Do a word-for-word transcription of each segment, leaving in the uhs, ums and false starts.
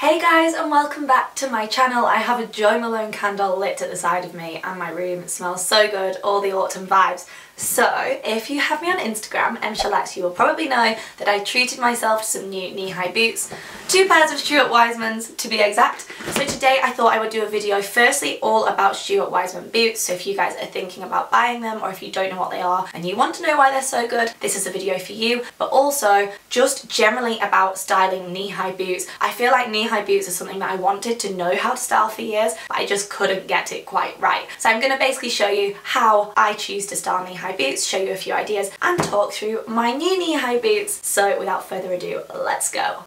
Hey guys, and welcome back to my channel. I have a Jo Malone candle lit at the side of me and my room smells so good, all the autumn vibes. So if you have me on Instagram and Shalex, you will probably know that I treated myself to some new knee-high boots, two pairs of Stuart Weitzman's to be exact. So today I thought I would do a video firstly all about Stuart Weitzman boots, so if you guys are thinking about buying them or if you don't know what they are and you want to know why they're so good, this is a video for you. But also just generally about styling knee-high boots. I feel like knee high boots is something that I wanted to know how to style for years, but I just couldn't get it quite right. So I'm going to basically show you how I choose to style knee-high boots, show you a few ideas and talk through my new knee-high boots. So without further ado, let's go.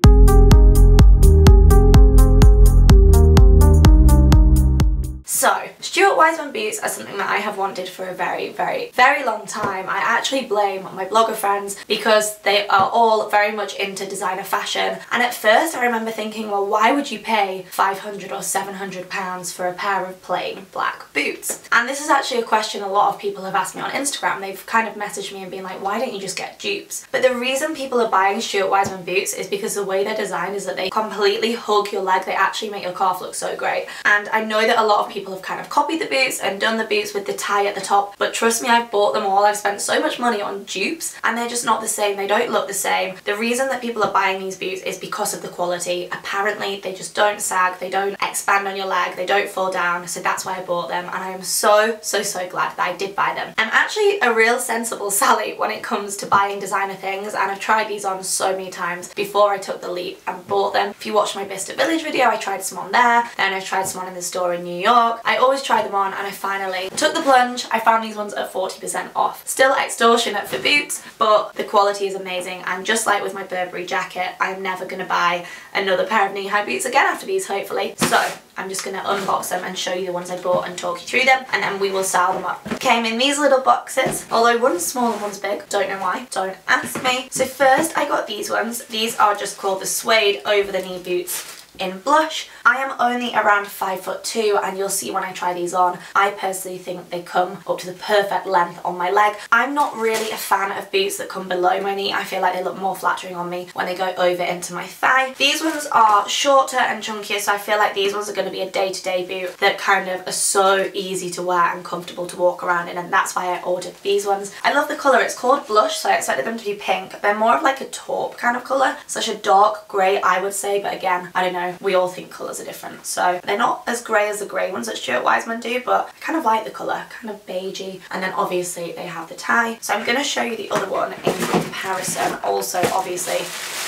So, Stuart Weitzman boots are something that I have wanted for a very, very, very long time. I actually blame my blogger friends because they are all very much into designer fashion. And at first I remember thinking, well, why would you pay five hundred or seven hundred pounds for a pair of plain black boots? And this is actually a question a lot of people have asked me on Instagram. They've kind of messaged me and been like, why don't you just get dupes? But the reason people are buying Stuart Weitzman boots is because the way they're designed is that they completely hug your leg. They actually make your calf look so great. And I know that a lot of people have kind of copied the boots and done the boots with the tie at the top, but trust me, I've bought them all. I've spent so much money on dupes and they're just not the same. They don't look the same. The reason that people are buying these boots is because of the quality. Apparently they just don't sag, they don't expand on your leg, they don't fall down, so that's why I bought them. And I am so so so glad that I did buy them. I'm actually a real sensible Sally when it comes to buying designer things, and I've tried these on so many times before I took the leap and bought them. If you watch my Bicester Village video, I tried some on there, then I've tried some on in the store in New York. I always try them on, and I finally took the plunge. I found these ones at forty percent off. Still extortionate for boots, but the quality is amazing, and just like with my Burberry jacket, I'm never going to buy another pair of knee-high boots again after these, hopefully. So I'm just going to unbox them and show you the ones I bought and talk you through them, and then we will style them up. Came in these little boxes, although one's small and one's big. Don't know why. Don't ask me. So first I got these ones. These are just called the suede over the knee boots in blush. I am only around five foot two, and you'll see when I try these on, I personally think they come up to the perfect length on my leg. I'm not really a fan of boots that come below my knee. I feel like they look more flattering on me when they go over into my thigh. These ones are shorter and chunkier, so I feel like these ones are going to be a day-to-day boot that kind of are so easy to wear and comfortable to walk around in, and that's why I ordered these ones. I love the colour. It's called blush, so I expected them to be pink. They're more of like a taupe kind of colour, such a dark grey I would say, but again, I don't know. We all think colours are different, so they're not as grey as the grey ones that Stuart Weitzman do, but I kind of like the colour, kind of beigey, and then obviously they have the tie. So I'm going to show you the other one in comparison. Also, obviously,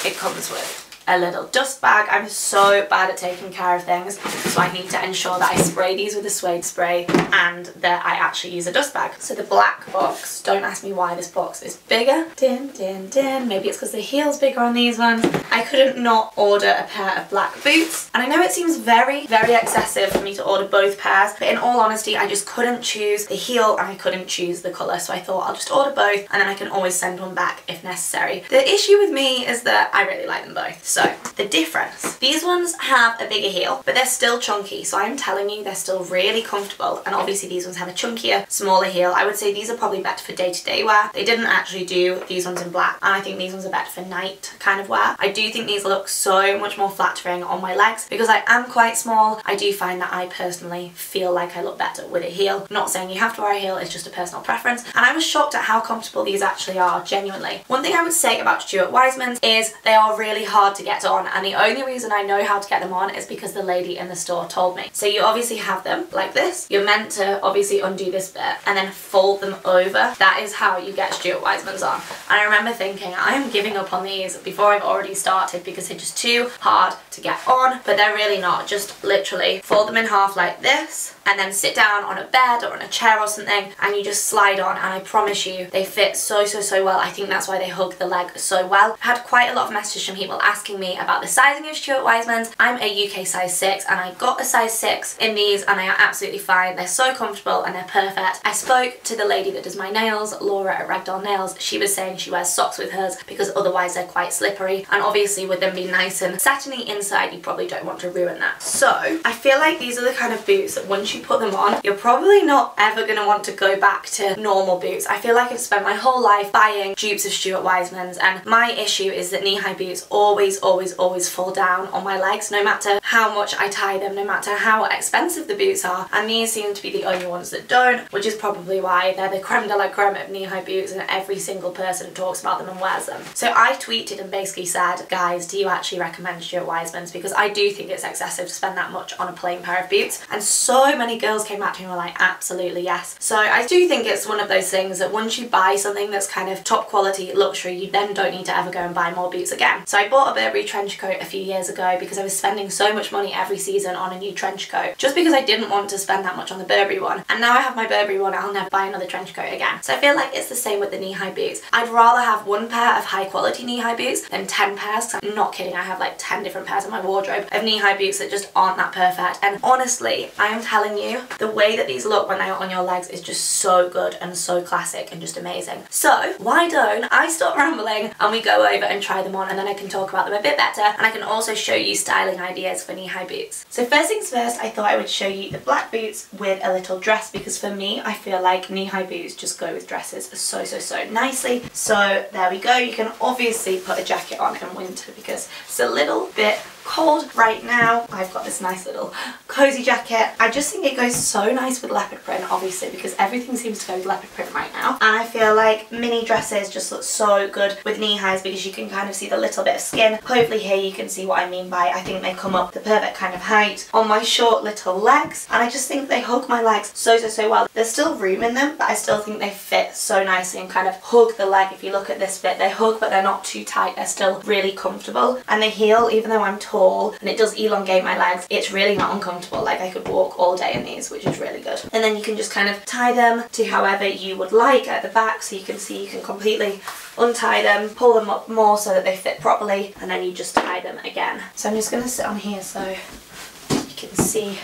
it comes with a little dust bag. I'm so bad at taking care of things, so I need to ensure that I spray these with a suede spray and that I actually use a dust bag. So the black box, don't ask me why this box is bigger. Din, din, din. Maybe it's because the heel's bigger on these ones. I couldn't not order a pair of black boots, and I know it seems very, very excessive for me to order both pairs, but in all honesty, I just couldn't choose the heel and I couldn't choose the colour, so I thought I'll just order both and then I can always send one back if necessary. The issue with me is that I really like them both. So the difference, these ones have a bigger heel, but they're still chunky, so I'm telling you, they're still really comfortable. And obviously these ones have a chunkier, smaller heel. I would say these are probably better for day-to-day wear. They didn't actually do these ones in black, and I think these ones are better for night kind of wear. I do think these look so much more flattering on my legs because I am quite small. I do find that I personally feel like I look better with a heel. I'm not saying you have to wear a heel, it's just a personal preference. And I was shocked at how comfortable these actually are, genuinely. One thing I would say about Stuart Weitzman's is they are really hard to to get on, and the only reason I know how to get them on is because the lady in the store told me. So you obviously have them like this. You're meant to obviously undo this bit and then fold them over. That is how you get Stuart Weitzman's on. And I remember thinking, I am giving up on these before I've already started because they're just too hard to get on, but they're really not. Just literally fold them in half like this and then sit down on a bed or on a chair or something and you just slide on, and I promise you they fit so so so well. I think that's why they hug the leg so well. I had quite a lot of messages from people asking me about the sizing of Stuart Weitzman's. I'm a U K size six and I got a size six in these and they are absolutely fine. They're so comfortable and they're perfect. I spoke to the lady that does my nails, Laura at Ragdoll Nails. She was saying she wears socks with hers because otherwise they're quite slippery, and obviously with them being nice and satiny inside, you probably don't want to ruin that. So I feel like these are the kind of boots that once once you put them on, you're probably not ever going to want to go back to normal boots. I feel like I've spent my whole life buying dupes of Stuart Weitzman's, and my issue is that knee-high boots always, always, always fall down on my legs, no matter how much I tie them, no matter how expensive the boots are, and these seem to be the only ones that don't, which is probably why they're the creme de la creme of knee-high boots and every single person talks about them and wears them. So I tweeted and basically said, guys, do you actually recommend Stuart Weitzman's? Because I do think it's excessive to spend that much on a plain pair of boots, and so many girls came back to me and were like, absolutely yes. So I do think it's one of those things that once you buy something that's kind of top quality luxury, you then don't need to ever go and buy more boots again. So I bought a Burberry trench coat a few years ago because I was spending so much money every season on a new trench coat, just because I didn't want to spend that much on the Burberry one, and now I have my Burberry one, I'll never buy another trench coat again. So I feel like it's the same with the knee-high boots. I'd rather have one pair of high quality knee-high boots than ten pairs, because I'm not kidding, I have like ten different pairs in my wardrobe of knee-high boots that just aren't that perfect. And honestly, I am telling you, the way that these look when they are on your legs is just so good and so classic and just amazing. So why don't I stop rambling and we go over and try them on, and then I can talk about them a bit better, and I can also show you styling ideas for knee-high boots. So first things first, I thought I would show you the black boots with a little dress, because for me, I feel like knee-high boots just go with dresses so, so, so nicely. So there we go. You can obviously put a jacket on in winter because it's a little bit cold right now. I've got this nice little cozy jacket. I just think it goes so nice with leopard print, obviously, because everything seems to go with leopard print right now. And I feel like mini dresses just look so good with knee highs because you can kind of see the little bit of skin. Hopefully here you can see what I mean by I think they come up the perfect kind of height on my short little legs, and I just think they hug my legs so, so, so well. There's still room in them, but I still think they fit so nicely and kind of hug the leg. If you look at this bit, they hug, but they're not too tight. They're still really comfortable, and they heel, even though I'm tall and it does elongate my legs, it's really not uncomfortable. Like, I could walk all day in these, which is really good. And then you can just kind of tie them to however you would like at the back, so you can see you can completely untie them, pull them up more so that they fit properly, and then you just tie them again. So I'm just going to sit on here so you can see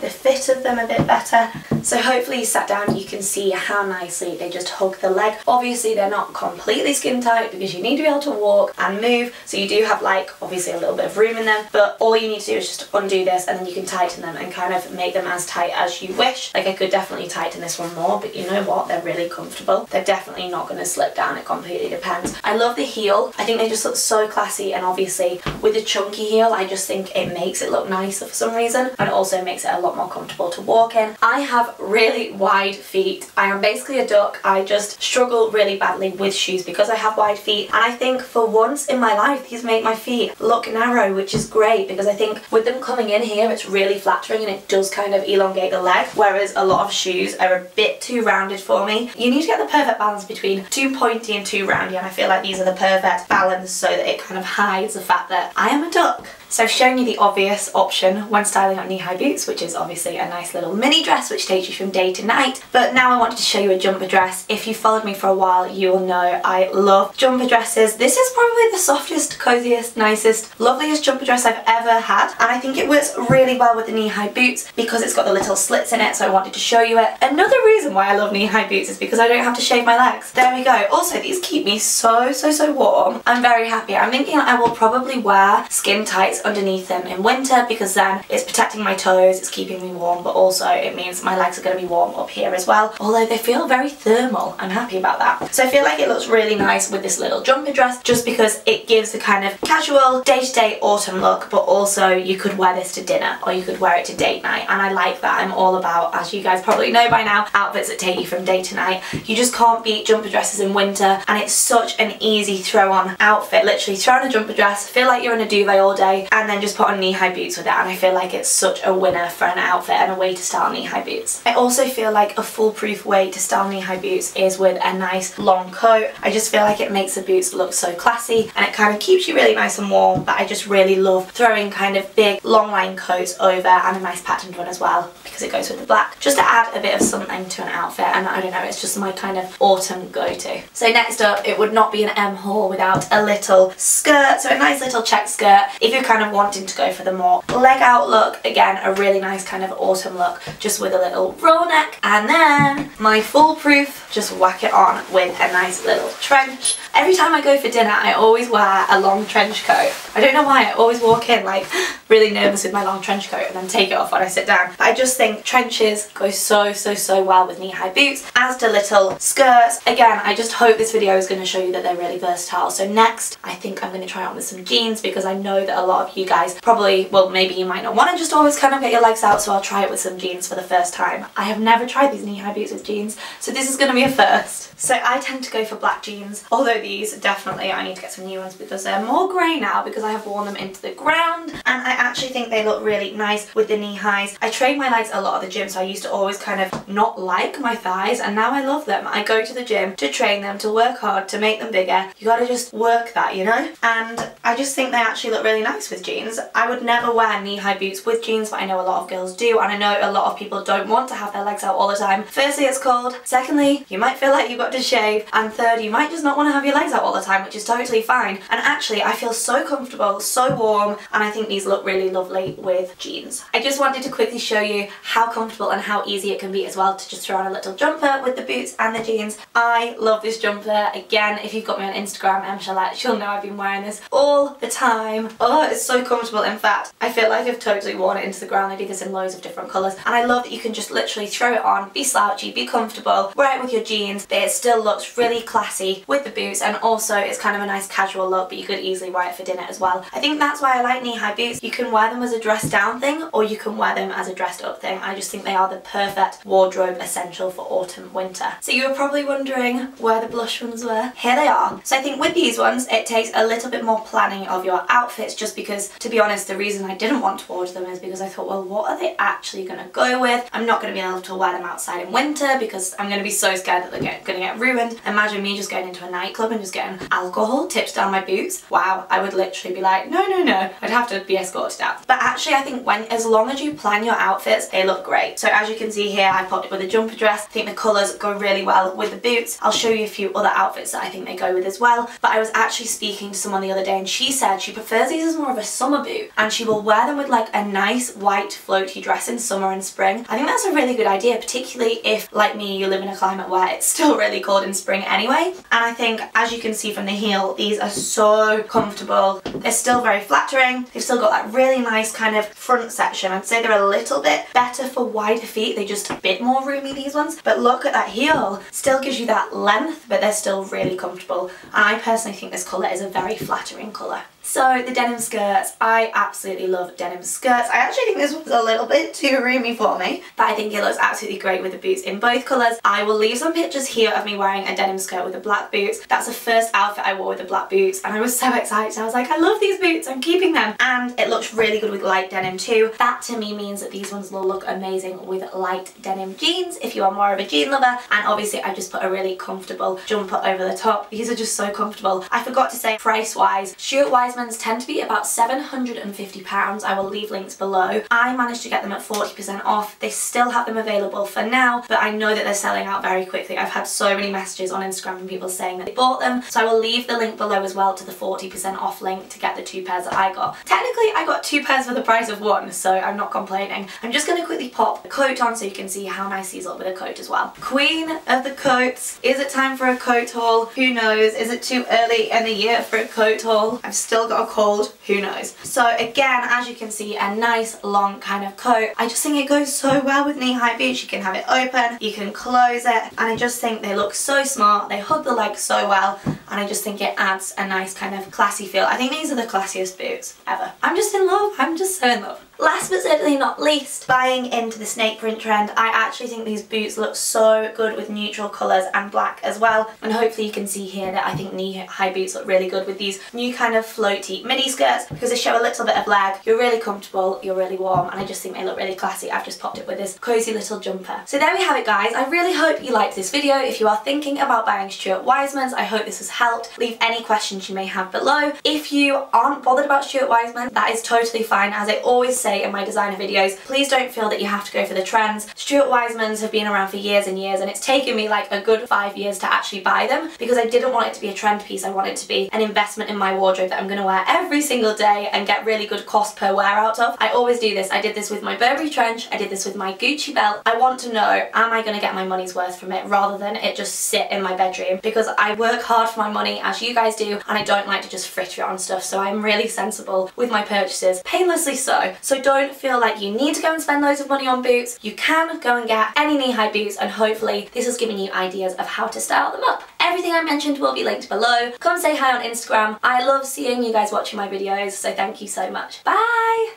the fit of them a bit better. So hopefully you sat down, you can see how nicely they just hug the leg. Obviously they're not completely skin tight because you need to be able to walk and move, so you do have like obviously a little bit of room in them, but all you need to do is just undo this and then you can tighten them and kind of make them as tight as you wish. Like, I could definitely tighten this one more, but you know what, they're really comfortable. They're definitely not going to slip down, it completely depends. I love the heel. I think they just look so classy, and obviously with a chunky heel I just think it makes it look nicer for some reason, and it also makes it a lot more comfortable to walk in. I have really wide feet. I am basically a duck. I just struggle really badly with shoes because I have wide feet, and I think for once in my life these make my feet look narrow, which is great, because I think with them coming in here it's really flattering and it does kind of elongate the leg, whereas a lot of shoes are a bit too rounded for me. You need to get the perfect balance between too pointy and too roundy, and I feel like these are the perfect balance so that it kind of hides the fact that I am a duck. So I've shown you the obvious option when styling up knee-high boots, which is obviously a nice little mini dress which takes you from day to night. But now I wanted to show you a jumper dress. If you followed me for a while, you will know I love jumper dresses. This is probably the softest, coziest, nicest, loveliest jumper dress I've ever had, and I think it works really well with the knee-high boots because it's got the little slits in it, so I wanted to show you it. Another reason why I love knee-high boots is because I don't have to shave my legs. There we go. Also, these keep me so, so, so warm. I'm very happy. I'm thinking I will probably wear skin tights underneath them in winter because then it's protecting my toes, it's keeping me warm, but also it means my legs are going to be warm up here as well, although they feel very thermal. I'm happy about that. So I feel like it looks really nice with this little jumper dress just because it gives the kind of casual day-to-day autumn look, but also you could wear this to dinner or you could wear it to date night, and I like that. I'm all about, as you guys probably know by now, outfits that take you from day to night. You just can't beat jumper dresses in winter, and it's such an easy throw-on outfit. Literally throw on a jumper dress, feel like you're in a duvet all day, and then just put on knee-high boots with it, and I feel like it's such a winner for an outfit and a way to style knee-high boots. I also feel like a foolproof way to style knee-high boots is with a nice long coat. I just feel like it makes the boots look so classy and it kind of keeps you really nice and warm, but I just really love throwing kind of big long line coats over, and a nice patterned one as well because it goes with the black, just to add a bit of something to an outfit. And I don't know, it's just my kind of autumn go-to. So next up, it would not be an M haul without a little skirt. So a nice little check skirt if you're kind of wanting to go for the more leg out look. Again, a really nice kind of autumn look just with a little roll neck, and then my foolproof, just whack it on with a nice little trench. Every time I go for dinner I always wear a long trench coat. I don't know why, I always walk in like really nervous with my long trench coat and then take it off when I sit down, but I just think think trenches go so, so, so well with knee-high boots, as do little skirts. Again, I just hope this video is going to show you that they're really versatile. So next, I think I'm going to try on with some jeans, because I know that a lot of you guys probably, well, maybe you might not want to just always kind of get your legs out, so I'll try it with some jeans for the first time. I have never tried these knee-high boots with jeans, so this is going to be a first. So I tend to go for black jeans, although these definitely, I need to get some new ones because they're more grey now, because I have worn them into the ground, and I actually think they look really nice with the knee highs. I train my legs a lot at the gym, so I used to always kind of not like my thighs, and now I love them. I go to the gym to train them, to work hard, to make them bigger. You gotta just work that, you know? And I just think they actually look really nice with jeans. I would never wear knee-high boots with jeans, but I know a lot of girls do, and I know a lot of people don't want to have their legs out all the time. Firstly, it's cold. Secondly, you might feel like you've got to shave. And third, you might just not want to have your legs out all the time, which is totally fine. And actually, I feel so comfortable, so warm, and I think these look really lovely with jeans. I just wanted to quickly show you how comfortable and how easy it can be as well to just throw on a little jumper with the boots and the jeans. I love this jumper. Again, if you've got me on Instagram, emshalette, you'll know I've been wearing this all the time. Oh, it's so comfortable. In fact, I feel like I've totally worn it into the ground. I do this in loads of different colours, and I love that you can just literally throw it on, be slouchy, be comfortable, wear it with your jeans, but it still looks really classy with the boots, and also it's kind of a nice casual look, but you could easily wear it for dinner as well. I think that's why I like knee-high boots. You can wear them as a dressed down thing, or you can wear them as a dressed up thing. I just think they are the perfect wardrobe essential for autumn winter. So you were probably wondering where the blush ones were. Here they are. So I think with these ones it takes a little bit more planning of your outfits, just because, to be honest, the reason I didn't want to order them is because I thought, well, what are they actually going to go with? I'm not going to be able to wear them outside in winter because I'm going to be so scared that they're going to get ruined. Imagine me just going into a nightclub and just getting alcohol tipped down my boots. Wow, I would literally be like, no, no, no. I'd have to be escorted out. But actually, I think when, as long as you plan your outfits, they look great. So as you can see here, I popped it with a jumper dress. I think the colours go really well with the boots. I'll show you a few other outfits that I think they go with as well. But I was actually speaking to someone the other day, and she said she prefers these as more of a summer boot, and she will wear them with like a nice white floaty dress in summer and spring. I think that's a really good idea, particularly if, like me, you live in a climate where it's still really cold in spring anyway. And I think, as you can see from the heel, these are so comfortable. They're still very flattering. They've still got that really nice kind of front section. I'd say they're a little bit better for wider feet. They're just a bit more roomy, these ones. But look at that heel. Still gives you that length, but they're still really comfortable. And I personally think this colour is a very flattering colour. So the denim skirts, I absolutely love denim skirts. I actually think this one's a little bit too roomy for me, but I think it looks absolutely great with the boots in both colours. I will leave some pictures here of me wearing a denim skirt with the black boots. That's the first outfit I wore with the black boots, and I was so excited. I was like, I love these boots, I'm keeping them. And it looks really good with light denim too. That to me means that these ones will look amazing with light denim jeans if you are more of a jean lover. And obviously I just put a really comfortable jumper over the top. These are just so comfortable. I forgot to say, price-wise, Stuart Weitzman tend to be about seven hundred and fifty pounds. I will leave links below. I managed to get them at forty percent off. They still have them available for now, but I know that they're selling out very quickly. I've had so many messages on Instagram from people saying that they bought them, so I will leave the link below as well to the forty percent off link to get the two pairs that I got. Technically, I got two pairs for the price of one, so I'm not complaining. I'm just going to quickly pop the coat on so you can see how nice these look with a coat as well. Queen of the coats. Is it time for a coat haul? Who knows? Is it too early in the year for a coat haul? I've still got a cold, who knows. So again, as you can see, a nice long kind of coat. I just think it goes so well with knee-high boots. You can have it open, you can close it, and I just think they look so smart. They hug the leg so well, and I just think it adds a nice kind of classy feel. I think these are the classiest boots ever. I'm just in love. I'm just so in love. Last but certainly not least, buying into the snake print trend, I actually think these boots look so good with neutral colours and black as well. And hopefully you can see here that I think knee-high boots look really good with these new kind of floaty mini skirts, because they show a little bit of leg. You're really comfortable, you're really warm, and I just think they look really classy. I've just popped it with this cosy little jumper. So there we have it, guys. I really hope you liked this video. If you are thinking about buying Stuart Weitzman's, I hope this has helped. Leave any questions you may have below. If you aren't bothered about Stuart Weitzman, that is totally fine. As I always say in my designer videos, please don't feel that you have to go for the trends. Stuart Weitzman's have been around for years and years, and it's taken me like a good five years to actually buy them, because I didn't want it to be a trend piece. I want it to be an investment in my wardrobe that I'm going to wear every single day and get really good cost per wear out of. I always do this. I did this with my Burberry trench. I did this with my Gucci belt. I want to know, am I going to get my money's worth from it, rather than it just sit in my bedroom, because I work hard for my money, as you guys do, and I don't like to just fritter on stuff. So I'm really sensible with my purchases, painlessly so. So so don't feel like you need to go and spend loads of money on boots. You can go and get any knee-high boots, and hopefully this has given you ideas of how to style them up. Everything I mentioned will be linked below. Come say hi on Instagram. I love seeing you guys watching my videos, so thank you so much. Bye!